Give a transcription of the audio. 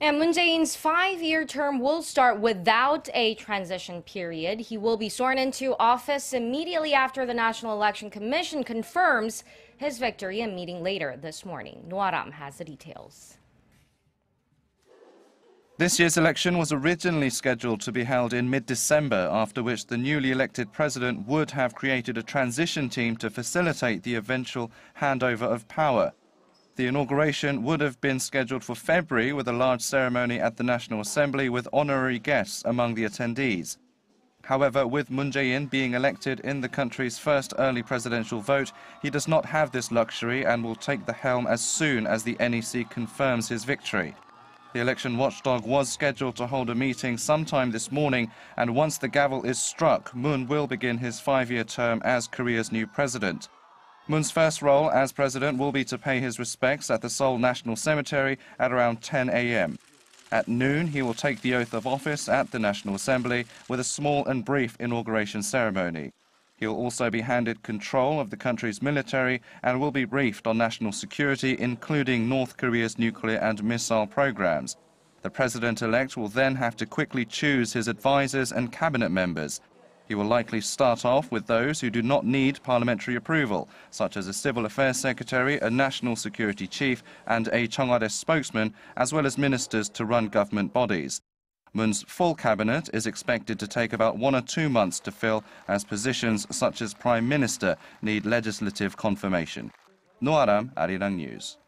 And Moon Jae-in's 5-year term will start without a transition period. He will be sworn into office immediately after the National Election Commission confirms his victory in a meeting later this morning. Ro Aram has the details. This year's election was originally scheduled to be held in mid-December, after which the newly elected president would have created a transition team to facilitate the eventual handover of power. The inauguration would have been scheduled for February, with a large ceremony at the National Assembly with honorary guests among the attendees. However, with Moon Jae-in being elected in the country's first early presidential vote, he does not have this luxury and will take the helm as soon as the NEC confirms his victory. The election watchdog was scheduled to hold a meeting sometime this morning, and once the gavel is struck, Moon will begin his 5-year term as Korea's new president. Moon's first role as president will be to pay his respects at the Seoul National Cemetery at around 10 a.m. At noon, he will take the oath of office at the National Assembly with a small and brief inauguration ceremony. He'll also be handed control of the country's military and will be briefed on national security, including North Korea's nuclear and missile programs. The president-elect will then have to quickly choose his advisors and cabinet members. He will likely start off with those who do not need parliamentary approval, such as a civil affairs secretary, a national security chief, and a Cheong Wa Dae spokesman, as well as ministers to run government bodies. Moon's full cabinet is expected to take about 1 or 2 months to fill, as positions such as prime minister need legislative confirmation. Ro Aram, Arirang News.